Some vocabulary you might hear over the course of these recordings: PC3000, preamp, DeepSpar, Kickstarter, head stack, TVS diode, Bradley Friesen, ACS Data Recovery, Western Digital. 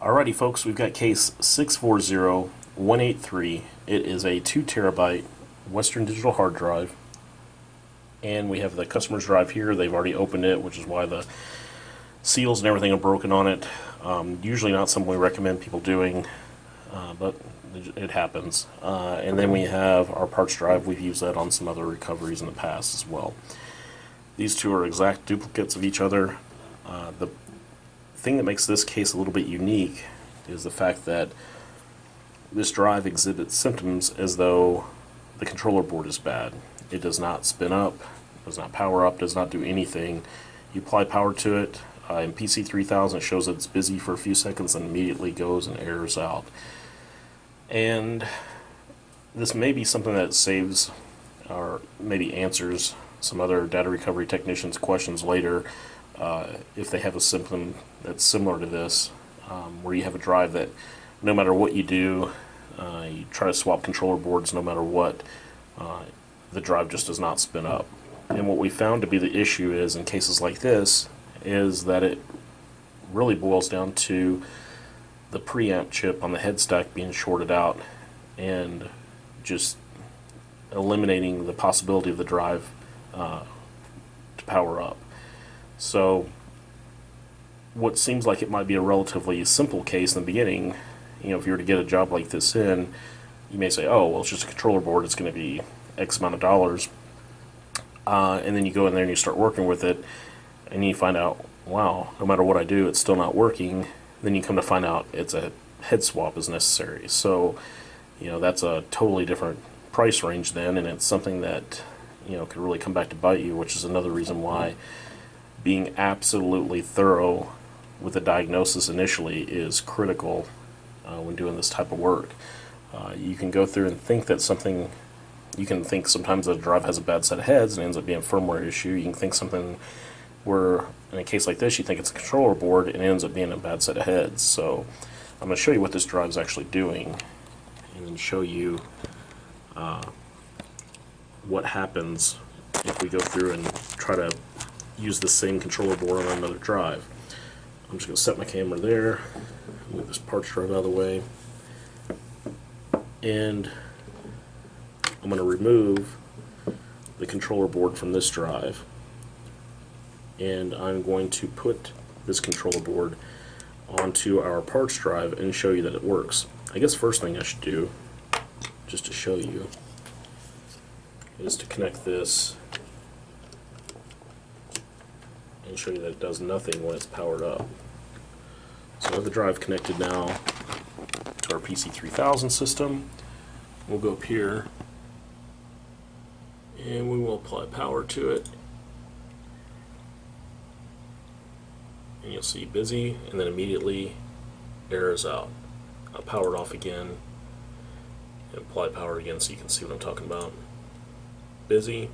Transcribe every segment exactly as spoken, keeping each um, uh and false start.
Alrighty folks, we've got case six four zero one eight three. It is a two terabyte Western Digital hard drive, and we have the customer's drive here. They've already opened it, which is why the seals and everything are broken on it. Um, usually not something we recommend people doing, uh, but it happens. Uh, and then we have our parts drive. We've used that on some other recoveries in the past as well. These two are exact duplicates of each other. Uh, the thing that makes this case a little bit unique is the fact that this drive exhibits symptoms as though the controller board is bad. It does not spin up, does not power up, does not do anything. You apply power to it. Uh, in P C three thousand, it shows that it's busy for a few seconds and immediately goes and errors out. And this may be something that saves or maybe answers some other data recovery technicians' questions later uh, if they have a symptom that's similar to this, um, where you have a drive that no matter what you do, uh, you try to swap controller boards, no matter what, uh, the drive just does not spin up. And what we found to be the issue is in cases like this is that it really boils down to the preamp chip on the head stack being shorted out and just eliminating the possibility of the drive uh, to power up. So what seems like it might be a relatively simple case in the beginning, you know, if you were to get a job like this in, you may say, oh, well, it's just a controller board, it's going to be X amount of dollars, uh, and then you go in there and you start working with it, and you find out, wow, no matter what I do, it's still not working. Then you come to find out it's a head swap is necessary. So, you know, that's a totally different price range then, and it's something that, you know, could really come back to bite you, which is another reason why being absolutely thorough with a diagnosis initially is critical uh, when doing this type of work. Uh, you can go through and think that something, you can think sometimes that a drive has a bad set of heads and ends up being a firmware issue. You can think something where in a case like this you think it's a controller board and it ends up being a bad set of heads. So I'm going to show you what this drive is actually doing and then show you uh, what happens if we go through and try to use the same controller board on another drive. I'm just going to set my camera there, move this parts drive out of the way, and I'm going to remove the controller board from this drive, and I'm going to put this controller board onto our parts drive and show you that it works. I guess first thing I should do, just to show you, is to connect this and show you that it does nothing when it's powered up. So I have the drive connected now to our P C three thousand system. We'll go up here and we will apply power to it. And you'll see busy, and then immediately errors out. I'll power it off again and apply power again so you can see what I'm talking about. Busy,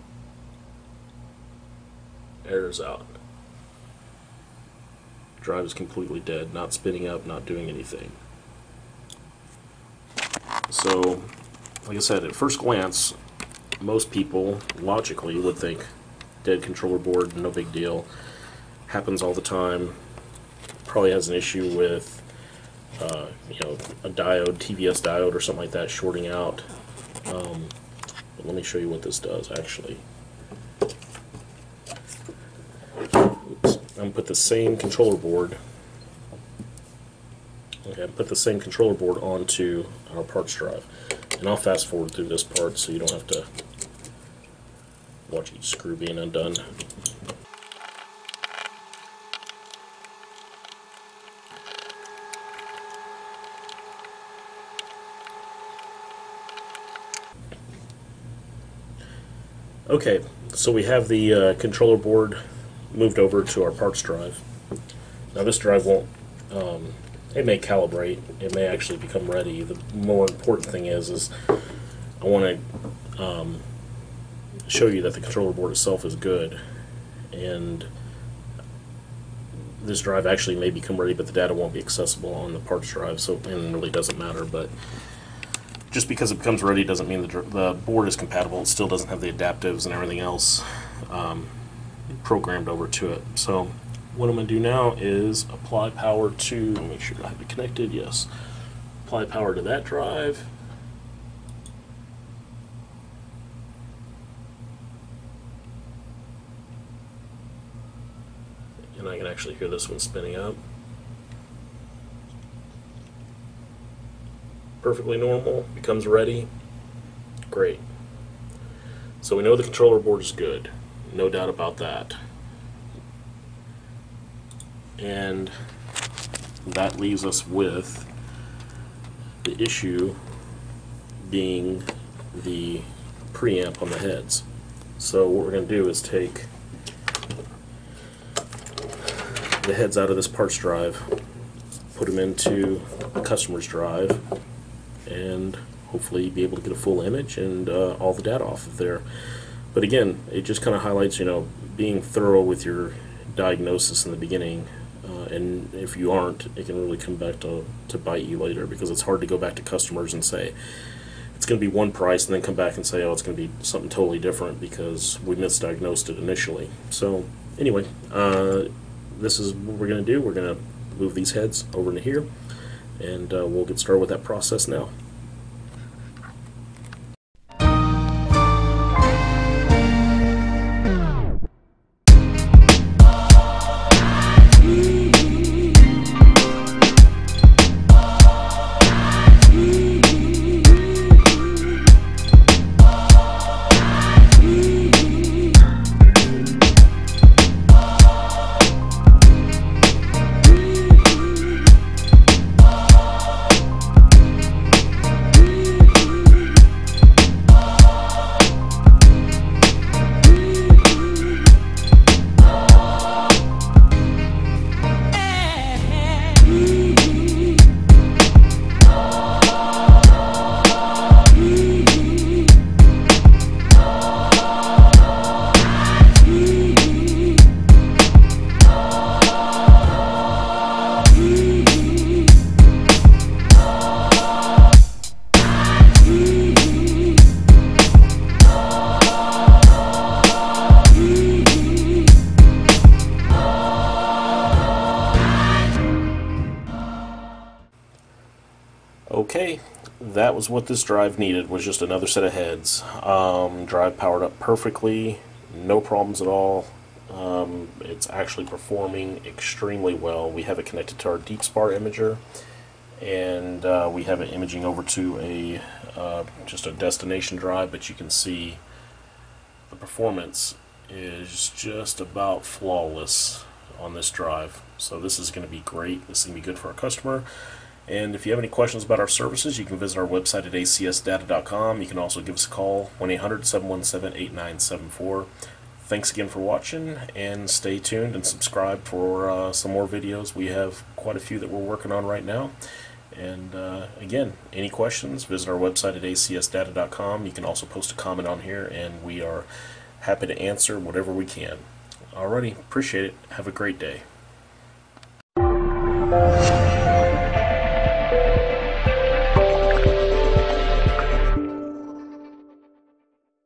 errors out. Drive is completely dead, not spinning up, not doing anything. So, like I said, at first glance, most people logically would think dead controller board, no big deal. Happens all the time. Probably has an issue with uh, you know, a diode, T V S diode or something like that shorting out. Um, but let me show you what this does actually. Oops. I'm gonna put the same controller board. Okay, put the same controller board onto our parts drive, and I'll fast forward through this part so you don't have to watch each screw being undone. Okay, so we have the uh, controller board moved over to our parts drive. Now this drive won't, um, it may calibrate, it may actually become ready. The more important thing is, is I want to um, show you that the controller board itself is good, and this drive actually may become ready, but the data won't be accessible on the parts drive, so and it really doesn't matter. But just because it becomes ready doesn't mean the, the board is compatible. It still doesn't have the adaptives and everything else um, programmed over to it. So what I'm going to do now is apply power to, make sure I have it connected, yes, apply power to that drive. And I can actually hear this one spinning up. Perfectly normal, becomes ready, great. So we know the controller board is good, no doubt about that. And that leaves us with the issue being the preamp on the heads. So what we're going to do is take the heads out of this parts drive, put them into a customer's drive, and hopefully be able to get a full image and uh, all the data off of there. But again, it just kind of highlights, you know, being thorough with your diagnosis in the beginning, uh, and if you aren't, it can really come back to, to bite you later, because it's hard to go back to customers and say it's going to be one price and then come back and say, oh, it's going to be something totally different because we misdiagnosed it initially. So anyway, uh, this is what we're going to do. We're going to move these heads over into here, and uh, we'll get started with that process now. Okay, that was what this drive needed, was just another set of heads. Um, drive powered up perfectly, no problems at all. Um, it's actually performing extremely well. We have it connected to our DeepSpar imager, and uh, we have it imaging over to a uh, just a destination drive, but you can see the performance is just about flawless on this drive. So this is going to be great. This is going to be good for our customer. And if you have any questions about our services, you can visit our website at A C S data dot com. You can also give us a call, one eight hundred, seven one seven, eight nine seven four. Thanks again for watching, and stay tuned and subscribe for uh, some more videos. We have quite a few that we're working on right now. And uh, again, any questions, visit our website at A C S data dot com. You can also post a comment on here, and we are happy to answer whatever we can. Alrighty, appreciate it. Have a great day.